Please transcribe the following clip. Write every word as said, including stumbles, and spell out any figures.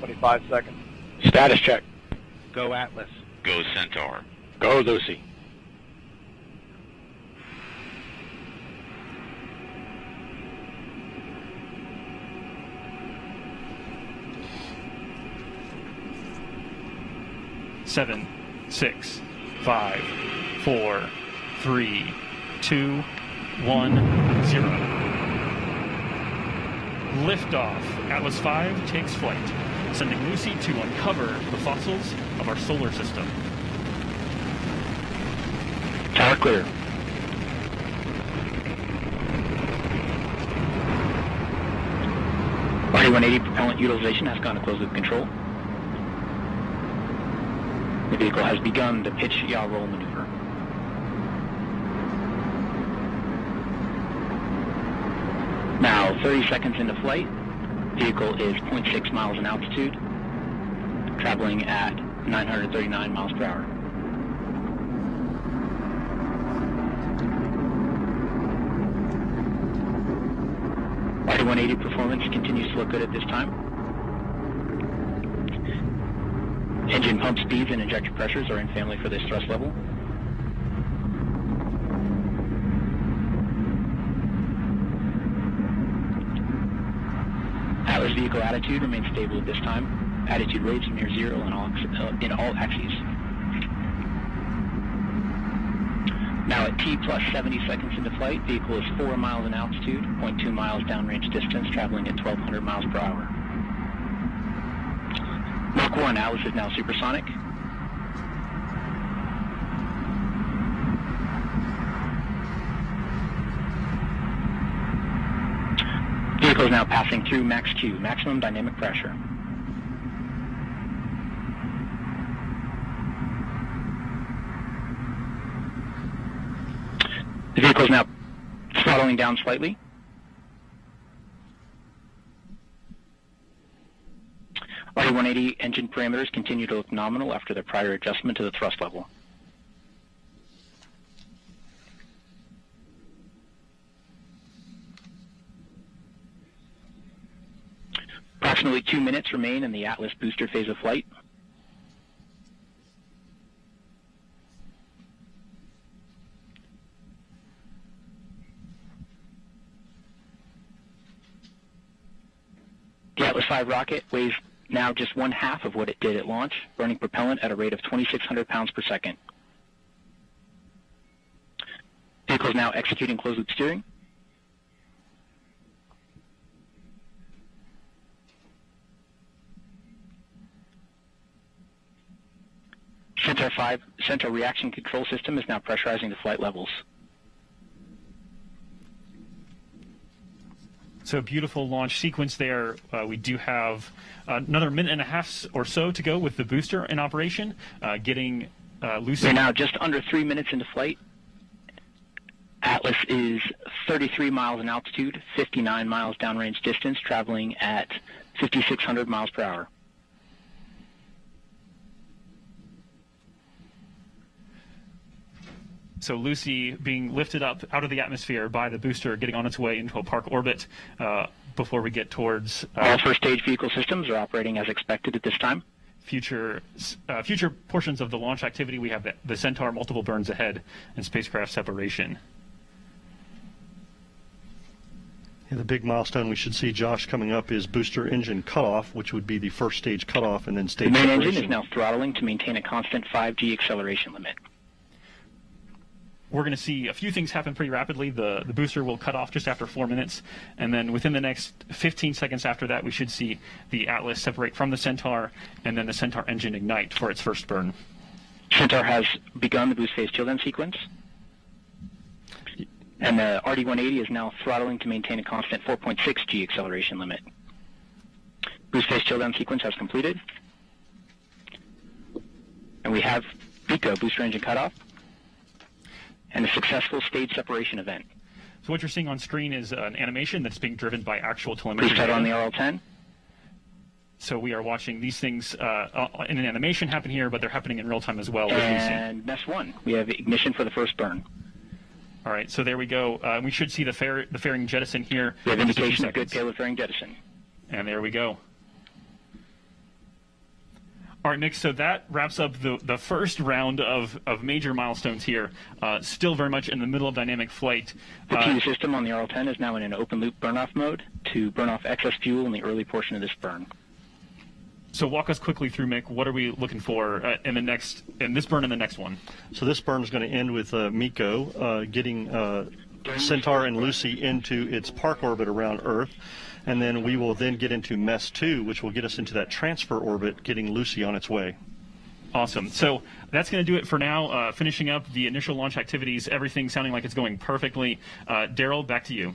twenty-five seconds. Status check. Go Atlas. Go Centaur. Go Lucy. Seven, six, five, four, three, two, one, zero. Liftoff. Atlas five takes flight, sending Lucy to uncover the fossils of our solar system. Tower clear. R D one eighty propellant utilization has gone to closed loop control. The vehicle has begun the pitch yaw roll maneuver. Now, thirty seconds into flight, vehicle is zero point six miles in altitude, traveling at nine hundred thirty-nine miles per hour. R D one eighty performance continues to look good at this time. Engine pump speeds and injector pressures are in family for this thrust level. Atlas vehicle attitude remains stable at this time. Attitude rates near zero in all, in all axes. Now at T plus seventy seconds into flight, vehicle is four miles in altitude, zero point two miles downrange distance, traveling at twelve hundred miles per hour. MECO Atlas is now supersonic. Vehicle is now passing through max Q, maximum dynamic pressure. The vehicle is now throttling down slightly. R D one eighty engine parameters continue to look nominal after their prior adjustment to the thrust level. Approximately two minutes remain in the Atlas booster phase of flight. The Atlas five rocket weighs now just one half of what it did at launch, burning propellant at a rate of twenty-six hundred pounds per second. Vehicle is now executing closed-loop steering. Centaur five, Centaur reaction control system is now pressurizing the flight levels. So beautiful launch sequence there. Uh, we do have uh, another minute and a half or so to go with the booster in operation, uh, getting uh, Lucy. We're now just under three minutes into flight. Atlas is thirty-three miles in altitude, fifty-nine miles downrange distance, traveling at fifty-six hundred miles per hour. So Lucy being lifted up out of the atmosphere by the booster, getting on its way into a park orbit uh, before we get towards... Uh, All first-stage vehicle systems are operating as expected at this time. Future uh, future portions of the launch activity, we have the, the Centaur multiple burns ahead and spacecraft separation. Yeah, the big milestone we should see, Josh, coming up is booster engine cutoff, which would be the first stage cutoff and then stage separation. The main engine is now throttling to maintain a constant five G acceleration limit. We're going to see a few things happen pretty rapidly. The, the booster will cut off just after four minutes, and then within the next fifteen seconds after that, we should see the Atlas separate from the Centaur, and then the Centaur engine ignite for its first burn. Centaur has begun the boost phase till then sequence, and the R D one eighty is now throttling to maintain a constant four point six G acceleration limit. Boost phase till then sequence has completed, and we have VECO, booster engine cutoff, and a successful stage separation event. So what you're seeing on screen is an animation that's being driven by actual telemetry. Preset on the R L ten. So we are watching these things uh, in an animation happen here, but they're happening in real time as well. And that's one. We have ignition for the first burn. All right, so there we go. Uh, we should see the, fair, the fairing jettison here. We have indication of good payload fairing jettison. And there we go. All right, Nick, so that wraps up the, the first round of, of major milestones here, uh, still very much in the middle of dynamic flight. The uh, T V system on the R L ten is now in an open-loop burn-off mode to burn off excess fuel in the early portion of this burn. So walk us quickly through, Mick, what are we looking for uh, in the next, in this burn and the next one? So this burn is going to end with uh, MECO uh, getting uh, Centaur and Lucy into its park orbit around Earth. And then we will then get into MESS two, which will get us into that transfer orbit, getting Lucy on its way. Awesome. So that's going to do it for now. Uh, finishing up the initial launch activities, everything sounding like it's going perfectly. Uh, Daryl, back to you.